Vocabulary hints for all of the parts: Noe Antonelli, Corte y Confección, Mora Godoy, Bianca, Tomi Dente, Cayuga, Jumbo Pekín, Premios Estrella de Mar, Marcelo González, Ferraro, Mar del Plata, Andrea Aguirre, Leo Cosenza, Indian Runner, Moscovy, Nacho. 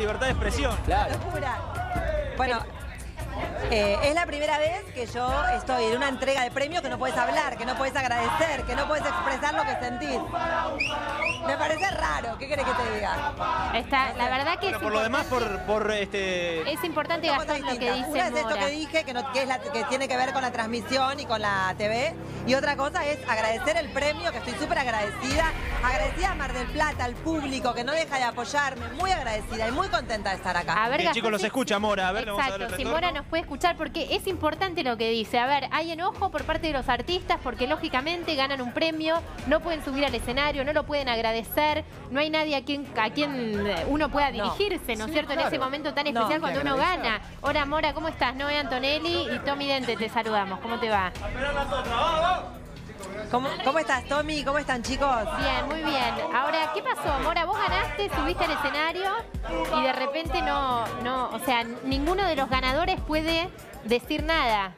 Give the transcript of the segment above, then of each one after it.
Libertad de expresión. Claro. Locura. Bueno, es la primera vez que yo estoy en una entrega de premios que no puedes hablar, que no puedes agradecer, que no puedes expresar lo que sentís. Me parece raro, ¿qué querés que te diga? Está, la verdad que bueno, por lo demás, es importante gastar lo que dice Mora. Una es esto que dije, que tiene que ver con la transmisión y con la TV, y otra cosa es agradecer el premio, que estoy súper agradecida. Agradecida a Mar del Plata, al público que no deja de apoyarme, muy agradecida y muy contenta de estar acá. A ver, chicos, los escucha Mora, a ver, exacto, vamos a darle si Mora nos puede escuchar, porque es importante lo que dice. A ver, hay enojo por parte de los artistas porque lógicamente ganan un premio, no pueden subir al escenario, no lo pueden agradecer, no hay nadie a quien uno pueda dirigirse, ¿no es cierto? Claro. En ese momento tan especial cuando uno gana. Hola Mora, ¿cómo estás? Noe Antonelli y Tomi Dente, te saludamos. ¿Cómo te va? ¿Cómo estás, Tommy? ¿Cómo están, chicos? Bien, muy bien. Ahora, ¿qué pasó, Mora? Vos ganaste, subiste al escenario y de repente no, o sea, ninguno de los ganadores puede decir nada.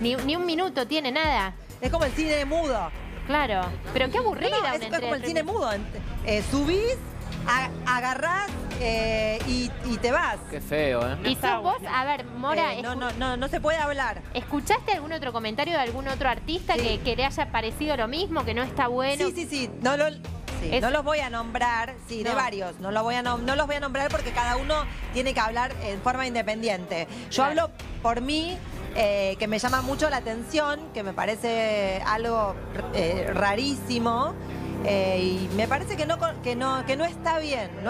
Ni un minuto tiene nada. Es como el cine mudo. Claro, pero qué aburrida. No, es como el cine mudo. Subís, agarrás y te vas. Qué feo, ¿eh? Y sos vos, a ver, Mora... no se puede hablar. ¿Escuchaste algún otro comentario de algún otro artista que le haya parecido lo mismo, que no está bueno? Sí. No los voy a nombrar, de varios. No los voy a nombrar porque cada uno tiene que hablar en forma independiente. Yo hablo por mí... que me llama mucho la atención, que me parece algo rarísimo y me parece que no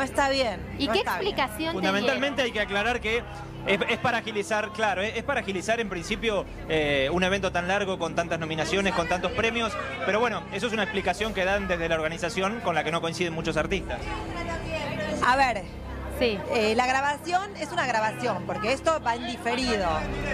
está bien, ¿Y qué explicación te dieron? Fundamentalmente hay que aclarar que es para agilizar, claro, es para agilizar en principio un evento tan largo, con tantas nominaciones, con tantos premios, pero bueno, eso es una explicación que dan desde la organización con la que no coinciden muchos artistas. A ver... Sí. La grabación es una grabación, porque esto va en diferido.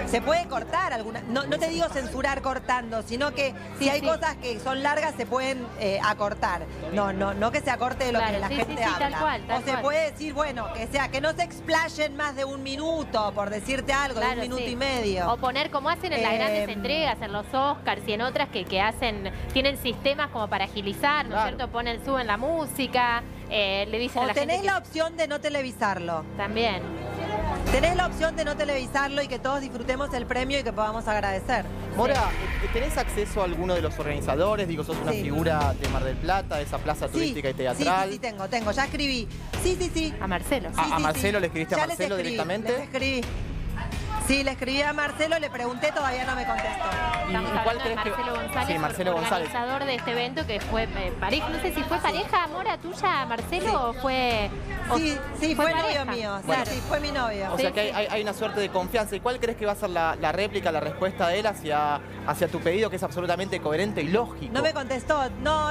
Se puede cortar alguna... No te digo censurar cortando, sino que si hay cosas que son largas se pueden acortar. No que se acorte de lo que la gente habla. Tal cual. Se puede decir, bueno, que no se explayen más de un minuto, por decirte algo, de un minuto y medio. O poner como hacen en las grandes entregas, en los Oscars y en otras que hacen... Tienen sistemas como para agilizar, ¿no es cierto? Suben la música... le dicen a la gente tenés la opción de no televisarlo. También. Tenés la opción de no televisarlo y que todos disfrutemos el premio y que podamos agradecer. Mora, ¿tenés acceso a alguno de los organizadores? Digo, sos una figura de Mar del Plata, de esa plaza turística y teatral. Sí, tengo. Ya escribí. Sí. A Marcelo. ¿A Marcelo? ¿Le escribiste a Marcelo directamente? Les escribí. Sí, le escribí a Marcelo, le pregunté, todavía no me contestó. Estamos hablando de Marcelo González, organizador de este evento que fue pareja. No sé si fue pareja, Mora, tuya, Marcelo, o fue... Sí, fue novio mío. Bueno. Sí, fue mi novio. O sea que hay una suerte de confianza. ¿Y cuál crees que va a ser la réplica, la respuesta de él hacia tu pedido, que es absolutamente coherente y lógico? No me contestó. No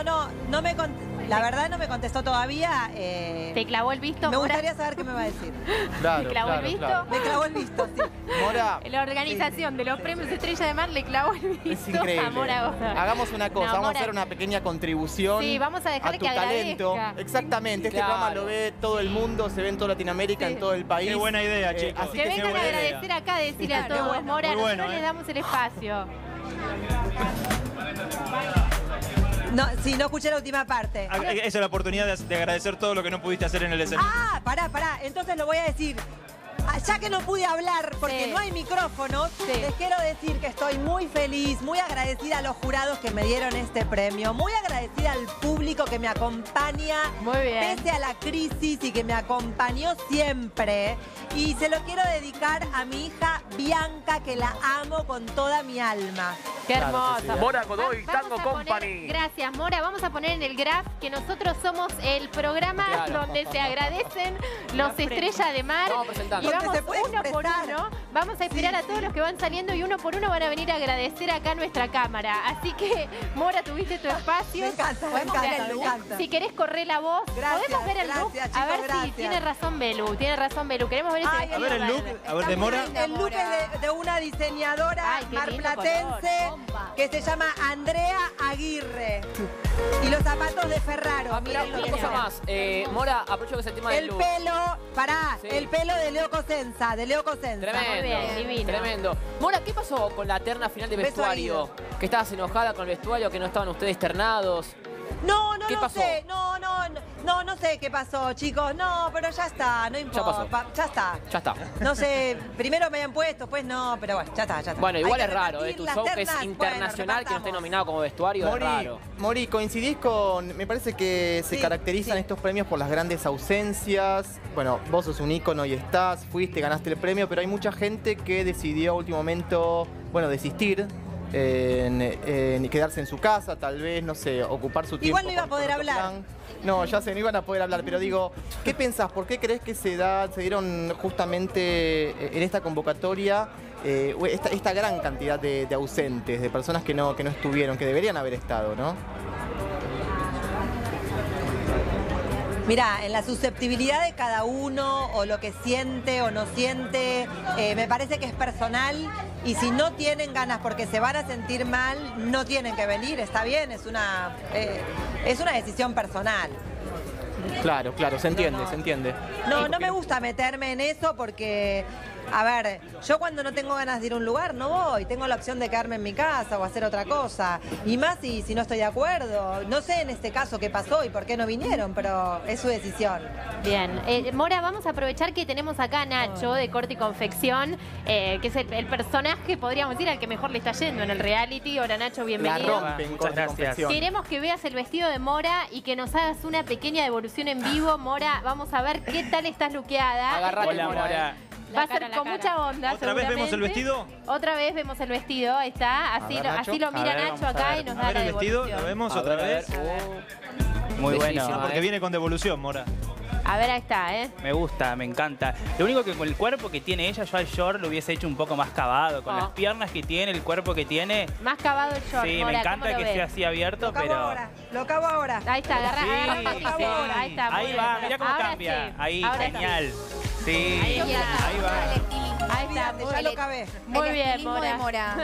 me contestó. La verdad no me contestó todavía. ¿Te clavó el visto, Mora? Me gustaría saber qué me va a decir. Claro, ¿te clavó el visto? Claro. Me clavó el visto, sí. Mora. La organización de los Premios Estrella de Mar le clavó el visto a Mora Godoy. Hagamos una cosa, vamos a hacer una pequeña contribución vamos a dejar a tu talento. Exactamente, este programa lo ve todo el mundo, se ve en toda Latinoamérica, en todo el país. Qué buena idea, chicos. Así que vengan a agradecer acá, decirle a todos, Mora, nosotros les damos el espacio. No escuché la última parte. Esa es la oportunidad de agradecer todo lo que no pudiste hacer en el escenario. Pará, entonces lo voy a decir. Ya que no pude hablar porque no hay micrófono, les quiero decir que estoy muy feliz, muy agradecida a los jurados que me dieron este premio, muy agradecida al público que me acompaña pese a la crisis y que me acompañó siempre. Y se lo quiero dedicar a mi hija Bianca, que la amo con toda mi alma. ¡Qué hermosa! Mora Godoy, Tango Company. Gracias, Mora. Vamos a poner en el graph que nosotros somos el programa donde se agradecen los Estrella de Mar. Y vamos uno por uno, vamos a esperar a todos los que van saliendo y uno por uno van a venir a agradecer acá a nuestra cámara. Así que, Mora, tuviste tu espacio. Me encanta. Si querés correr la voz, podemos ver el look. A ver si tiene razón Belu. Queremos ver ese. A ver el look. A ver de Mora. El look es de una diseñadora marplatense que se llama Andrea Aguirre. Y los zapatos de Ferraro. Mira, una cosa más. Mora, aprovecho que es el tema del look. El pelo de Leo Cosenza, Tremendo, divino. Tremendo. Mora, ¿qué pasó con la terna final de vestuario? Que estabas enojada con el vestuario, que no estaban ustedes ternados. No, no lo sé. No, no sé qué pasó, chicos. No, pero ya está, no importa. Ya pasó. Ya está. Ya está. No sé, primero me habían puesto, pues no, pero bueno, ya está, ya está. Bueno, igual es raro, tu show que es internacional, bueno, que no esté nominado como vestuario, Mori, es raro. Mori, coincidís con... Me parece que se caracterizan estos premios por las grandes ausencias. Bueno, vos sos un ícono y estás, fuiste, ganaste el premio, pero hay mucha gente que decidió a último momento, bueno, desistir. En quedarse en su casa, tal vez, no sé, ocupar su tiempo. Igual no iba a poder hablar. No, ya sé, no iban a poder hablar, pero digo, ¿qué pensás? ¿Por qué crees que se dieron justamente en esta convocatoria esta gran cantidad de ausentes, de personas que no estuvieron, que deberían haber estado, ¿no? Mirá, en la susceptibilidad de cada uno, o lo que siente o no siente, me parece que es personal, y si no tienen ganas porque se van a sentir mal, no tienen que venir, está bien, es una decisión personal. Claro, claro, se entiende, no, no. Se entiende. No, no me gusta meterme en eso porque, a ver, yo cuando no tengo ganas de ir a un lugar no voy, tengo la opción de quedarme en mi casa o hacer otra cosa. Y más si no estoy de acuerdo, no sé en este caso qué pasó y por qué no vinieron, pero es su decisión. Bien, Mora, vamos a aprovechar que tenemos acá a Nacho de Corte y Confección, que es el personaje, podríamos decir, al que mejor le está yendo en el reality. Hola Nacho, bienvenido. La rompen, muchas gracias. Queremos que veas el vestido de Mora y que nos hagas una pequeña devolución en vivo. Mora, vamos a ver qué tal estás luqueada. Agarrate. Hola, Mora. Va a ser con mucha onda. ¿Otra vez vemos el vestido? Otra vez vemos el vestido, ahí está. Así lo mira Nacho acá y nos da la devolución. ¿Lo vemos otra vez? Muy bueno. Porque viene con devolución, Mora. A ver, ahí está, ¿eh? Me gusta, me encanta. Lo único que con el cuerpo que tiene ella, yo al short lo hubiese hecho un poco más cavado. Con las piernas que tiene, el cuerpo que tiene. Más cavado el short. Sí, Mora, me encanta que sea así abierto, pero... ahora, lo cavo ahora. Ahí está, agarra. Sí. Ahí está. Ahí va, mirá cómo ahora cambia. Sí. Ahí, ahora genial. Sí, sí. Ahí va. Ahí está, ya lo cabé. Muy bien, Mora.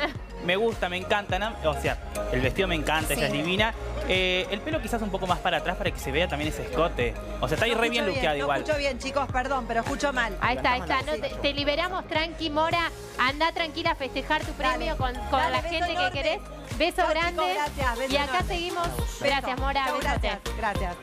Me gusta, me encanta, ¿no? O sea, el vestido me encanta, ella es divina. El pelo quizás un poco más para atrás para que se vea también ese escote. O sea, está ahí re bien luqueado igual. No escucho bien, chicos, perdón, pero escucho mal. Ahí está, ahí está. No, te liberamos, tranqui, Mora. Andá tranquila a festejar tu premio con la gente que querés. Beso grande. Y acá seguimos. Gracias, Mora. Gracias.